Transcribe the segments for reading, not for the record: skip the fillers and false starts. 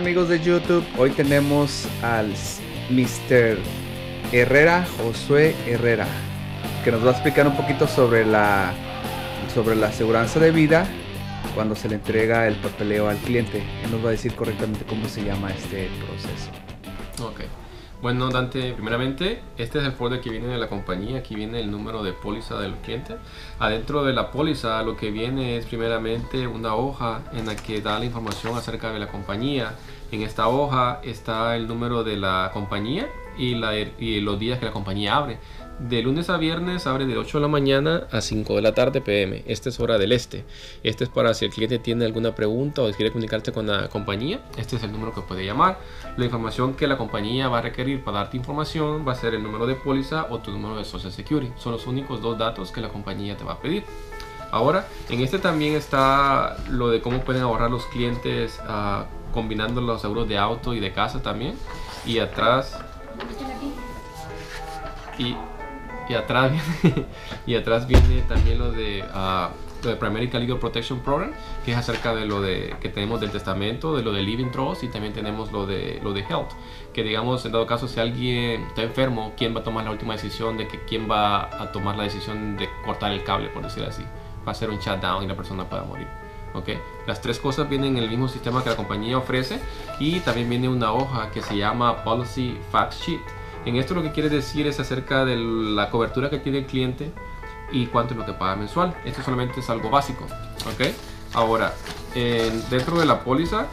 amigos de YouTube? Hoy tenemos al Mr. Herrera, Josué Herrera, que nos va a explicar un poquito sobre la aseguranza de vida cuando se le entrega el papeleo al cliente. Él nos va a decir correctamente cómo se llama este proceso. Ok. Bueno, Dante, primeramente, este es el folder que viene de la compañía. Aquí viene el número de póliza del cliente. Adentro de la póliza lo que viene es primeramente una hoja en la que da la información acerca de la compañía. En esta hoja está el número de la compañía y los días que la compañía abre. De lunes a viernes abre de 8 de la mañana a 5 de la tarde PM. Esta es hora del este. Este es para si el cliente tiene alguna pregunta o quiere comunicarse con la compañía. Este es el número que puede llamar. La información que la compañía va a requerir para darte información va a ser el número de póliza o tu número de Social Security. Son los únicos dos datos que la compañía te va a pedir. Ahora, en este también está lo de cómo pueden ahorrar los clientes combinando los seguros de auto y de casa también. Y atrás... Y atrás viene también lo de Primerica Legal Protection Program, que es acerca de lo de que tenemos del testamento, de lo de Living Trust, y también tenemos lo de Health, que digamos, en dado caso, si alguien está enfermo, quién va a tomar la última decisión de que quién va a tomar la decisión de cortar el cable, por decir así, va a ser un shutdown y la persona pueda morir. Okay. Las tres cosas vienen en el mismo sistema que la compañía ofrece, y también viene una hoja que se llama Policy Fact Sheet. En esto lo que quiere decir es acerca de la cobertura que tiene el cliente y cuánto es lo que paga mensual. Esto solamente es algo básico, ¿ok? Ahora, dentro de la póliza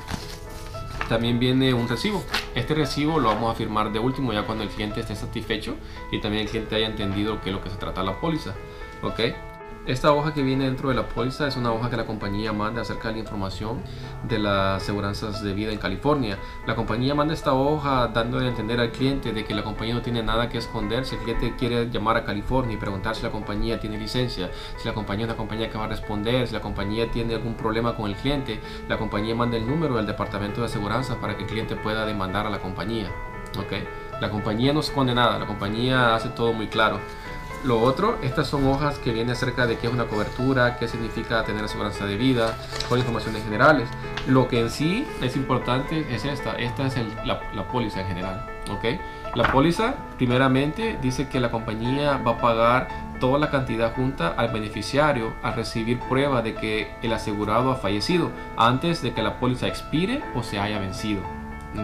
también viene un recibo. Este recibo lo vamos a firmar de último, ya cuando el cliente esté satisfecho y también el cliente haya entendido qué es lo que se trata la póliza, ¿ok? Esta hoja que viene dentro de la póliza es una hoja que la compañía manda acerca de la información de las aseguranzas de vida en California. La compañía manda esta hoja dándole a entender al cliente de que la compañía no tiene nada que esconder. Si el cliente quiere llamar a California y preguntar si la compañía tiene licencia, si la compañía es una compañía que va a responder, si la compañía tiene algún problema con el cliente, la compañía manda el número del departamento de aseguranzas para que el cliente pueda demandar a la compañía. ¿Okay? La compañía no esconde nada, la compañía hace todo muy claro. Lo otro, estas son hojas que vienen acerca de qué es una cobertura, qué significa tener aseguranza de vida, con informaciones generales. Lo que en sí es importante es esta es la póliza en general, ¿okay? La póliza primeramente dice que la compañía va a pagar toda la cantidad junta al beneficiario al recibir prueba de que el asegurado ha fallecido antes de que la póliza expire o se haya vencido,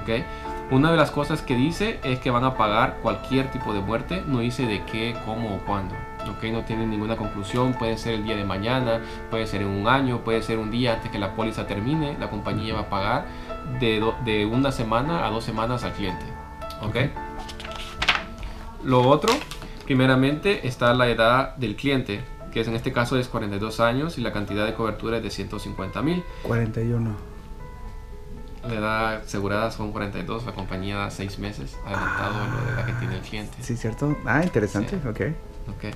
¿okay? Una de las cosas que dice es que van a pagar cualquier tipo de muerte, no dice de qué, cómo o cuándo. ¿Okay? No tiene ninguna conclusión, puede ser el día de mañana, puede ser en un año, puede ser un día antes que la póliza termine. La compañía va a pagar de una semana a 2 semanas al cliente. ¿Okay? Lo otro, primeramente está la edad del cliente, que en este caso es 42 años y la cantidad de cobertura es de 150,000. 41. La edad asegurada son 42, la compañía da 6 meses adelantado lo de la que tiene el cliente. Sí, ¿cierto? Ah, interesante, sí. Ok.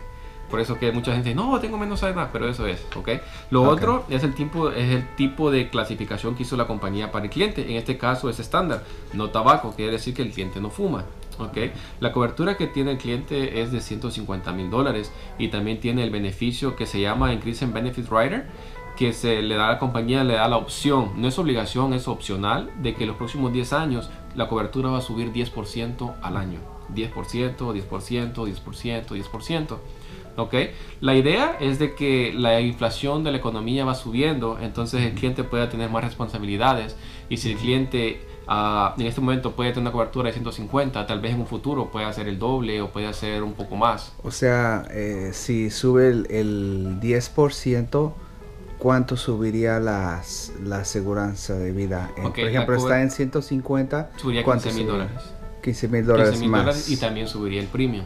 Por eso que mucha gente dice, no, tengo menos edad, pero eso es, ¿ok? Lo otro es el tipo de clasificación que hizo la compañía para el cliente. En este caso es estándar, no tabaco, quiere decir que el cliente no fuma, ¿ok? La cobertura que tiene el cliente es de $150,000 y también tiene el beneficio que se llama Increase in Benefit Rider, que se le da a la compañía, le da la opción, no es obligación, es opcional, de que en los próximos 10 años la cobertura va a subir 10% al año. 10%, 10%, 10%, 10%. ¿Ok? La idea es de que la inflación de la economía va subiendo, entonces el cliente pueda tener más responsabilidades, y si el cliente en este momento puede tener una cobertura de 150, tal vez en un futuro puede hacer el doble o puede hacer un poco más. O sea, si sube el 10%, ¿cuánto subiría la aseguranza de vida? Okay, por ejemplo, está en 150. Subiría $15,000. $15,000 más. Dólares, y también subiría el premium.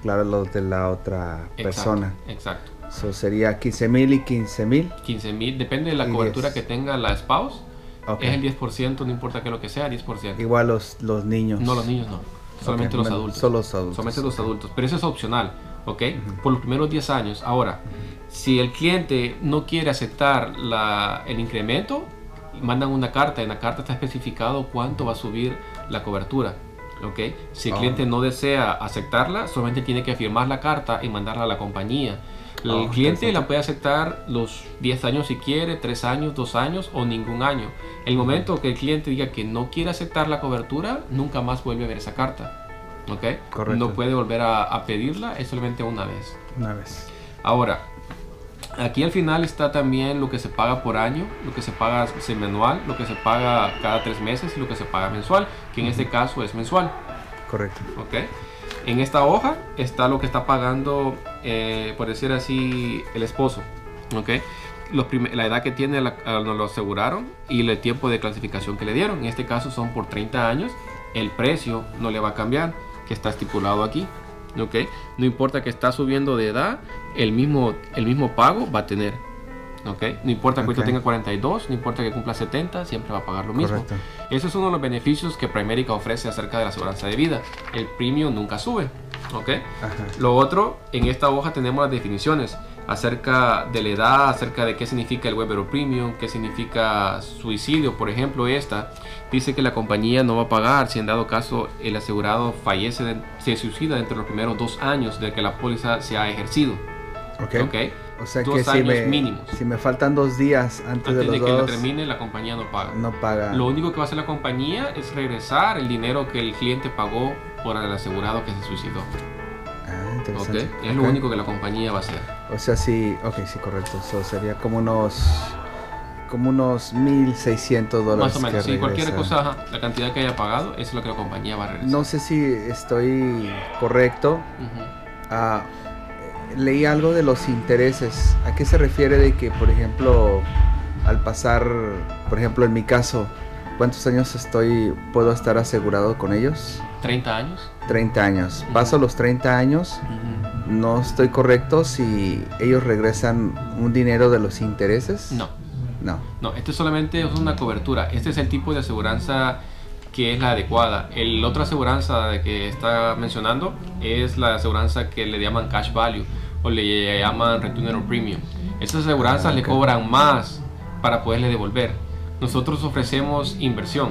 Claro, los de la otra persona. Exacto. So, sería $15,000 y $15,000. $15,000, depende de la cobertura que tenga la spouse. Okay. Es el 10%, no importa que lo que sea, 10%. Igual los niños. No, los niños no. Solamente los adultos. Solo los adultos. Solamente los adultos. Pero eso es opcional, ¿ok? Por los primeros 10 años. Ahora, si el cliente no quiere aceptar el incremento, mandan una carta. En la carta está especificado cuánto va a subir la cobertura. Okay. Si el cliente no desea aceptarla, solamente tiene que firmar la carta y mandarla a la compañía. El cliente la puede aceptar los 10 años si quiere, 3 años, 2 años o ningún año. El momento que el cliente diga que no quiere aceptar la cobertura, nunca más vuelve a ver esa carta. ¿Okay? Correcto. No puede volver a pedirla, es solamente una vez. Una vez. Ahora, aquí al final está también lo que se paga por año, lo que se paga semenual, lo que se paga cada 3 meses y lo que se paga mensual, que en este caso es mensual. Correcto. ¿Okay? En esta hoja está lo que está pagando, por decir así, el esposo. ¿Okay? La edad que tiene, nos lo aseguraron, y el tiempo de clasificación que le dieron. En este caso son por 30 años. El precio no le va a cambiar, que está estipulado aquí. Okay. No importa que está subiendo de edad, el mismo pago va a tener. Okay. No importa que usted tenga 42, no importa que cumpla 70, siempre va a pagar lo mismo. Correcto. Ese es uno de los beneficios que Primerica ofrece acerca de la aseguranza de vida. El premio nunca sube. Okay. Lo otro, en esta hoja tenemos las definiciones acerca de la edad, acerca de qué significa el Weber o Premium, qué significa suicidio. Por ejemplo, esta dice que la compañía no va a pagar si en dado caso el asegurado se suicida dentro de los primeros 2 años de que la póliza se ha ejercido. Okay. Okay. O sea, que si me faltan 2 días antes de que termine, la compañía no paga. No paga. Lo único que va a hacer la compañía es regresar el dinero que el cliente pagó por el asegurado que se suicidó. Ah, interesante. Okay. Es lo único que la compañía va a hacer. O sea, sí, sí, correcto. Eso sería como unos $1,600. Más o menos, sí, cualquier cosa, la cantidad que haya pagado, eso es lo que la compañía va a regresar. No sé si estoy correcto. Leí algo de los intereses. ¿A qué se refiere de que, por ejemplo, al pasar, por ejemplo, en mi caso, cuántos años puedo estar asegurado con ellos? 30 años. 30 años. Paso los 30 años, no estoy correcto si ellos regresan un dinero de los intereses. No. No. No, este solamente es una cobertura. Este es el tipo de aseguranza que es la adecuada. El otra aseguranza de que está mencionando es la aseguranza que le llaman cash value o le llaman return on premium. Estas aseguranzas le cobran más para poderle devolver. Nosotros ofrecemos inversión.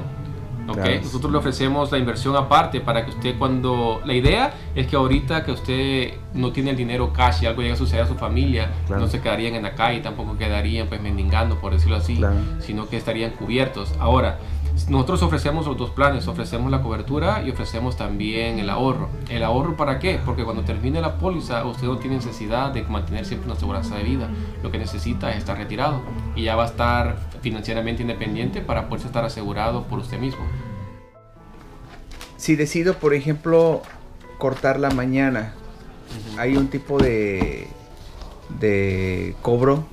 Okay. Nosotros le ofrecemos la inversión aparte para que usted, cuando la idea es que ahorita que usted no tiene el dinero cash y algo llega a suceder a su familia, no se quedarían en la calle, tampoco quedarían pues mendigando, por decirlo así, sino que estarían cubiertos. Ahora, nosotros ofrecemos los dos planes, ofrecemos la cobertura y ofrecemos también el ahorro. ¿El ahorro para qué? Porque cuando termine la póliza usted no tiene necesidad de mantener siempre una aseguranza de vida. Lo que necesita es estar retirado y ya va a estar financieramente independiente para poder estar asegurado por usted mismo. Si decido, por ejemplo, cortar la mañana, ¿hay un tipo de cobro?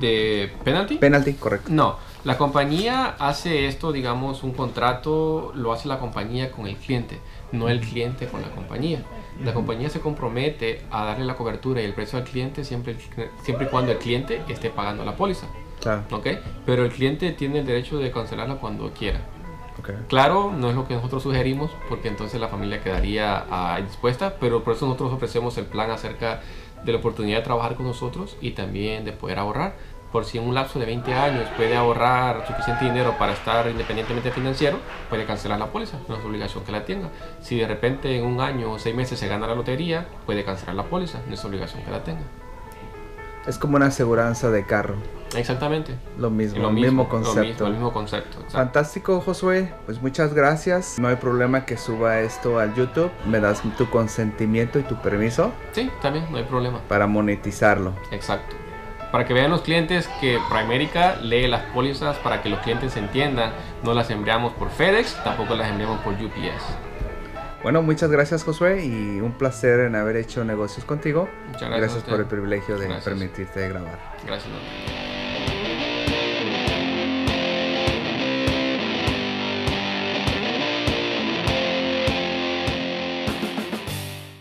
¿De penalty? Penalty, correcto. No. La compañía hace esto, digamos, un contrato lo hace la compañía con el cliente, no el cliente con la compañía. La compañía se compromete a darle la cobertura y el precio al cliente siempre y cuando el cliente esté pagando la póliza. Claro. ¿Okay? Pero el cliente tiene el derecho de cancelarla cuando quiera. Okay. Claro, no es lo que nosotros sugerimos porque entonces la familia quedaría dispuesta, pero por eso nosotros ofrecemos el plan acerca de la oportunidad de trabajar con nosotros y también de poder ahorrar. Por si en un lapso de 20 años puede ahorrar suficiente dinero para estar independientemente financiero, puede cancelar la póliza, no es obligación que la tenga. Si de repente en un año o 6 meses se gana la lotería, puede cancelar la póliza, no es obligación que la tenga. Es como una aseguranza de carro. Exactamente. Lo mismo concepto. Lo mismo concepto. Exacto. Fantástico, Josué. Pues muchas gracias. No hay problema que suba esto al YouTube. ¿Me das tu consentimiento y tu permiso? Sí, también, no hay problema. Para monetizarlo. Exacto. Para que vean los clientes que Primerica lee las pólizas, para que los clientes entiendan. No las enviamos por FedEx, tampoco las enviamos por UPS. Bueno, muchas gracias, Josué, y un placer en haber hecho negocios contigo. Muchas gracias por el privilegio de permitirte grabar. Gracias.